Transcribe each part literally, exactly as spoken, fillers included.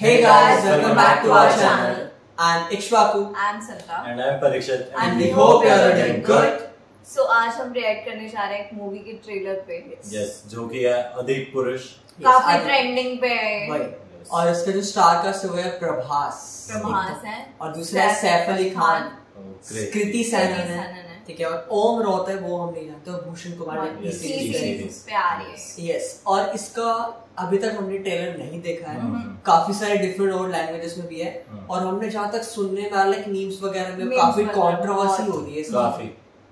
Hey guys, welcome back to our channel. I'm Ikshwaku. I'm Sandra. And I'm Parikshit. And we hope you are doing good. So आज हम react करने जा रहे हैं एक movie के ट्रेलर पे. Yes, जो कि है अधिपुरुष. काफी ट्रेंडिंग पे है. और इसके जो स्टार कास्ट हुए हैं प्रभास. प्रभास हैं. और दूसरा है सैफ अली खान. कृति सैनन है. ठीक है. और ओम रौत है, वो हम नहीं जानते. और भूषण कुमार की सीरीज पे आ रही है. यस. और इसका अभी तक हमने ट्रेलर नहीं देखा है. काफी सारे डिफरेंट और लैंग्वेजेस में भी है. और हमने जहाँ तक सुनने वाले न्यूज वगैरह में काफी कंट्रोवर्सी हो रही है. काफी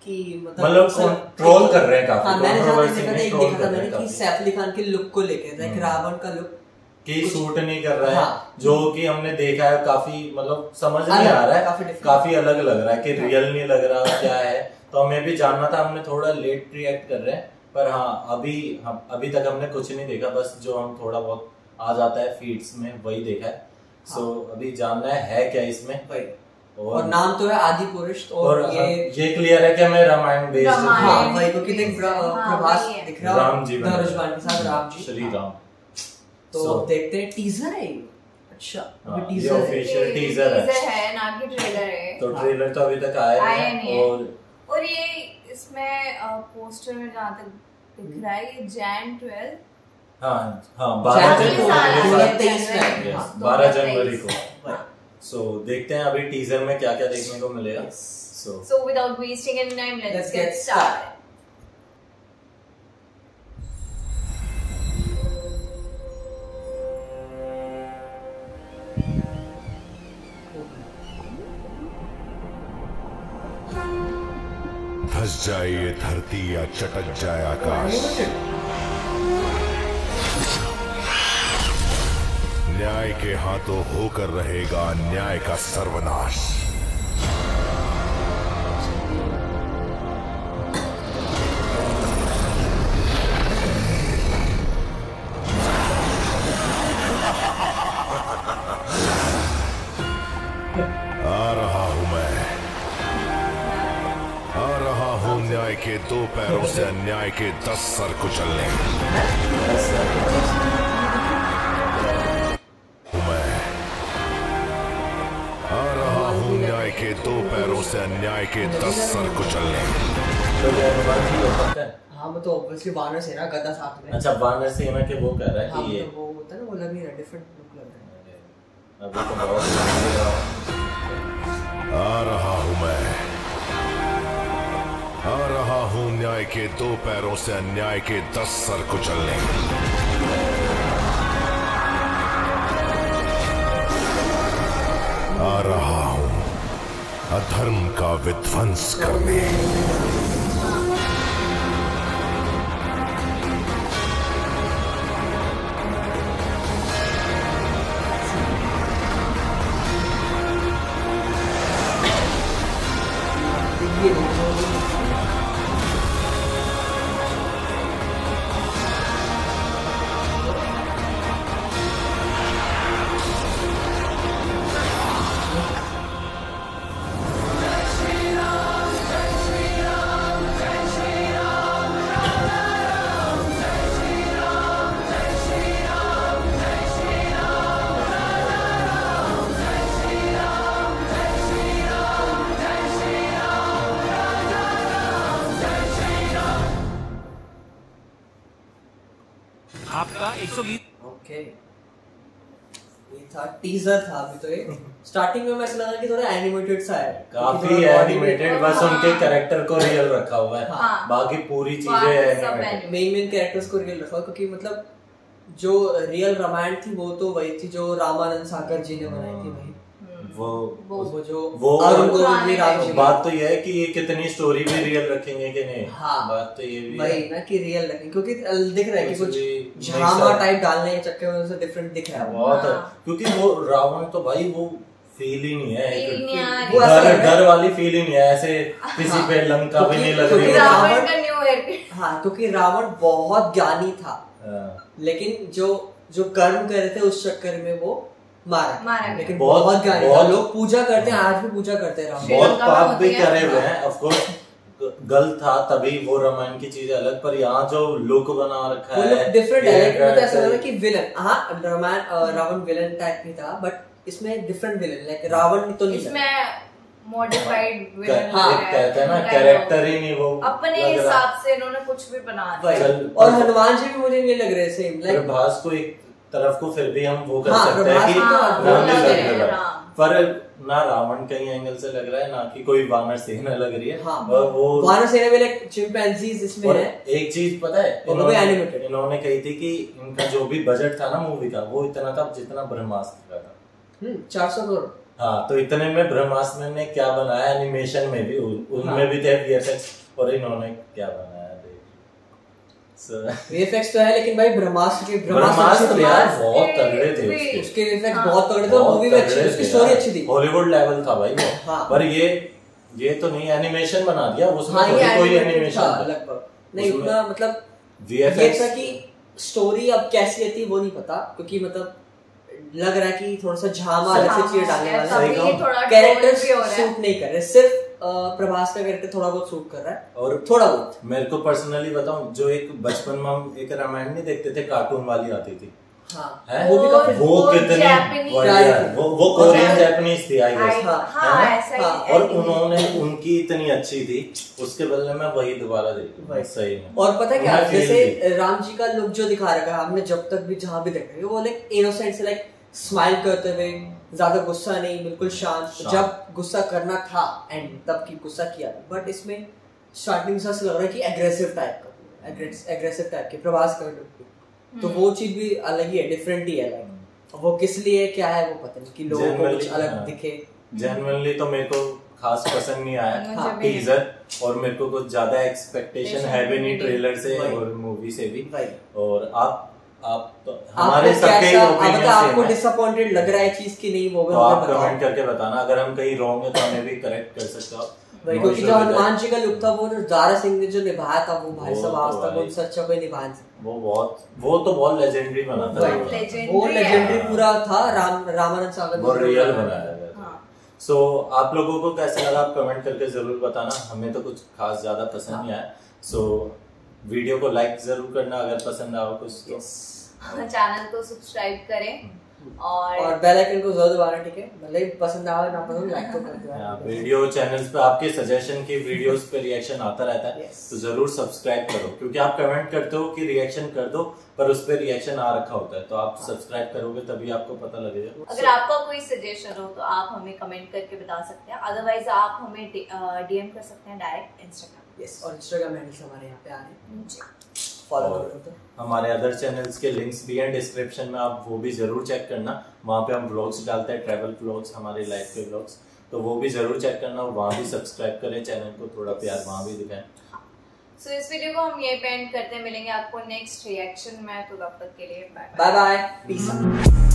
कि मतलब ट्रोल कर रहे हैं काफी. मैंने जहाँ देखा था, एक देखा था मैंने कि सैफ अली खान के लुक को लेकर, लाइक रावण का लुक, कि सूट नहीं कर रहा है. हाँ. जो कि हमने देखा है काफी, मतलब समझ नहीं आ रहा है. काफी, काफी अलग लग रहा है कि रियल नहीं लग रहा क्या है. तो हमें भी जानना था, हमने थोड़ा लेट रिएक्ट कर रहे हैं. पर हाँ, अभी हम अभी तक हमने कुछ नहीं देखा. बस जो हम थोड़ा बहुत आ जाता है फीड्स में वही देखा है. हाँ. सो अभी जानना है, है क्या इसमें. और, और नाम तो है आदिपुरुष. और, और ये ये क्लियर है कि हमें रामायण बेस्ड. हाँ भाई, क्योंकि देख प्रभास दिख रहा है राम जी के साथ. राम जी, श्री राम. तो so, देखते हैं. टीजर है. अच्छा, ये ऑफिशियल टीजर है ना कि ट्रेलर है. तो ट्रेलर तो अभी तक आया नहीं. और और ये इसमें पोस्टर में जहाँ तक दिख रहा है, ये जैन ट्वेल्व. हाँ हाँ, बारह जनवरी को. बारह जनवरी को सो देखते हैं अभी टीजर में क्या क्या देखने को मिलेगा. So so without wasting any time, let's get started. धस जाए धरती या चटक जाए आकाश, न्याय के हाथों होकर रहेगा न्याय का सर्वनाश. के दो पैरों से अन्याय के दस सर कुचलने. मैं आ रहा हूँ न्याय के दो पैरों से अन्याय के दस सर कुचलने. हाँ, वो तो ऑब्वियसली वानर सेना गदा साथ में. अच्छा, वानर सेना के वो कर रहा है कि ये वो होता है ना, वो लग ही रहा डिफरेंट लुक लग रहा है. आ रहा हूँ मैं आ रहा हूँ न्याय के दो पैरों से अन्याय के दस सर कुचलने. आ रहा हूँ अधर्म का विध्वंस करने. ओके, ये था टीजर था. अभी तो ये स्टार्टिंग में ऐसा लगा कि थोड़ा एनिमेटेड सा है. काफी एनिमेटेड, बस उनके कैरेक्टर को रियल रखा हुआ है. हाँ. बाकी पूरी चीजें एनिमेटेड. मेन मेन कैरेक्टर्स को रियल रखा हुआ, क्योंकि मतलब जो रियल रामायण थी वो तो वही थी जो रामानंद सागर जी ने बनाई थी. वही वो वो, वो जो वो बात तो ये है कि ये कितनी स्टोरी भी रियल रखेंगे कि नहीं. हाँ, बात तो ये भी वही ना कि रियल रखेंगे, क्योंकि दिख रहा है कि कुछ ड्रामा टाइप डालने के चक्कर में उनसे डिफरेंट दिख रहा है बहुत. क्योंकि वो रावण तो भाई वो फील ही नहीं है, डर डर वाली फील ही नहीं है. ऐसे किसी पे लंका भी नहीं लग रही है. हाँ, क्योंकि रावण बहुत ज्ञानी था, लेकिन जो जो कर्म कर रहे थे उस चक्कर में वो मारा मारा लेकिन बहुत बहुत गाली. लोग पूजा करते हैं, आज भी पूजा करते हैं. बहुत पाप भी करे हुए हैं. ऑफ कोर्स गलत था तभी वो रामायण की चीजें अलग, पर यहाँ जो लुक बना रखा है डिफरेंट है, मतलब ऐसा लग रहा है कि विलन, हाँ रामायण रावण विलन टाइप में था, बट इसमें डिफरेंट विलन, लाइक रावण तो नहीं, इसमें मॉडिफाइड विलन कहते हैं ना, कैरेक्टर ही नहीं, वो अपने हिसाब से इन्होंने कुछ भी बना दिया। और हनुमान जी भी मुझे नहीं लग रहे सेम, लाइक प्रभास को एक तरफ को फिर भी हम वो कर सकते हैं कि राम ही लग रहा है, पर ना रावण कहीं एंगल से लग रहा है ना कि कोई वानर सेना लग रही है। हाँ, वो वानर सेना में लाइक चिंपैंजीज इसमें है। एक चीज पता है, इन्होंने, इन्होंने कही थी कि इनका जो भी बजट था ना मूवी का, वो इतना था जितना ब्रह्मास्त्र का था, चार सौ करोड़। हाँ, तो इतने में ब्रह्मास्त्र ने क्या बनाया, एनिमेशन में भी उनमें भी थे वीएफएक्स, और इन्होंने क्या बनाया, वीएफएक्स तो है, लेकिन भाई ब्रह्मास्त्र के ब्रह्मास्त्र यार बहुत तगड़े थे, उसके उसके वीएफएक्स बहुत तगड़े थे, मूवी भी अच्छी, उसकी स्टोरी अच्छी थी, हॉलीवुड लेवल था भाई वो। पर ये ये तो नहीं, एनिमेशन बना दिया उसमें, कोई एनिमेशन लगभग नहीं उतना, मतलब वीएफएक्स की स्टोरी अब कैसी थी वो नहीं पता, क्योंकि मतलब लग रहा है कि थोड़ा सा झामा जैसे चीज डालने वाला, कैरेक्टर्स सूट नहीं कर रहे, सिर्फ प्रभास का करके थोड़ा बहुत सूट कर रहा है। और थोड़ा बहुत मेरे को पर्सनली बताऊं, जो एक बचपन में हम एक रामायण नहीं देखते थे, कार्टून वाली आती थी, हाँ, है? वो, वो, वो कितनी वो वो कोरियन जापानीज थी आई गेस, और उन्होंने उनकी इतनी अच्छी थी, उसके बदले में वही दोबारा देखी भाई सही में। और पता क्या, जैसे राम जी का लुक जो दिखा रखा है हमने, जब तक भी जहाँ भी देखा वो लाइक इनोसेंट से, लाइक स्माइल करते हुए, ज्यादा गुस्सा नहीं, बिल्कुल शांत, जब गुस्सा करना था एंड तब की गुस्सा किया, बट इसमें स्टार्टिंग से लग रहा है कि एग्रेसिव टाइप का, एग्रेसिव टाइप के प्रभास का, तो वो चीज भी अलग ही है, डिफरेंट ही है, लाइक वो किस लिए क्या है वो पता नहीं, कि लोगों को कुछ अलग दिखे। जनरली तो मेरे को खास पसंद नहीं आया टीजर, और मेरे को कुछ ज्यादा एक्सपेक्टेशन है भी नहीं ट्रेलर से और मूवी से भी, और आप आप तो हमारे सबके ओपिनियन से आपको डिसअपॉइंटेड लग रहा है चीज की नहीं, वो तो आप कमेंट करके बताना, अगर हम कहीं रॉन्ग है तो हमें भी करेक्ट कर सकते हो, क्योंकि जो हनुमान जी का लुक था वो, जो दारा सिंह ने जो निभाया था वो भाई साहब, आज तक उनसे अच्छा कोई निभा नहीं, वो बहुत वो तो बहुत लेजेंडरी बना था, वो लेजेंडरी पूरा था, राम रामानंद सागर बहुत रियल बनाया था। सो आप लोगों को कैसा लगा आप कमेंट करके जरूर बताना, हमें तो कुछ खास ज्यादा पसंद नहीं आया। सो वीडियो को लाइक जरूर करना अगर पसंद आओ कुछ, तो चैनल को सब्सक्राइब करें और और बेल आइकन को जरूर दबाना, ठीक है, मतलब पसंद आओ ना पसंद लाइक तो कर देना। वीडियो चैनल्स पे आपके सजेशन की वीडियोस पे रिएक्शन आता रहता है, तो जरूर सब्सक्राइब करो, क्योंकि आप कमेंट करते हो कि रिएक्शन कर दो, पर उस पे रिएक्शन आ रखा होता है, तो आप सब्सक्राइब करोगे तभी आपको पता लगेगा। अगर आपका कोई सजेशन हो तो आप हमें कमेंट करके बता सकते हैं, अदरवाइज आप हमें डीएम कर सकते हैं डायरेक्ट इंस्टाग्राम। Yes, और इंस्टाग्राम हैंडल्स हमारे यहाँ पे आ रहे हैं, फॉलो करो, हमारे अदर चैनल्स के लिंक्स भी हैं डिस्क्रिप्शन में, आप वो भी जरूर चेक करना, वहाँ पे हम ब्लॉग्स डालते हैं, ट्रैवल ब्लॉग्स, हमारे लाइफ के ब्लॉग्स, तो वो भी जरूर चेक करना, वहाँ भी सब्सक्राइब करें, चैनल को थोड़ा प्यार वहाँ भी दिखाएं। सो so, इस वीडियो को हम यही पे एंड करते हैं, मिलेंगे आपको नेक्स्ट रिएक्शन में, तो तब तक के लिए बाय बाय, पीस।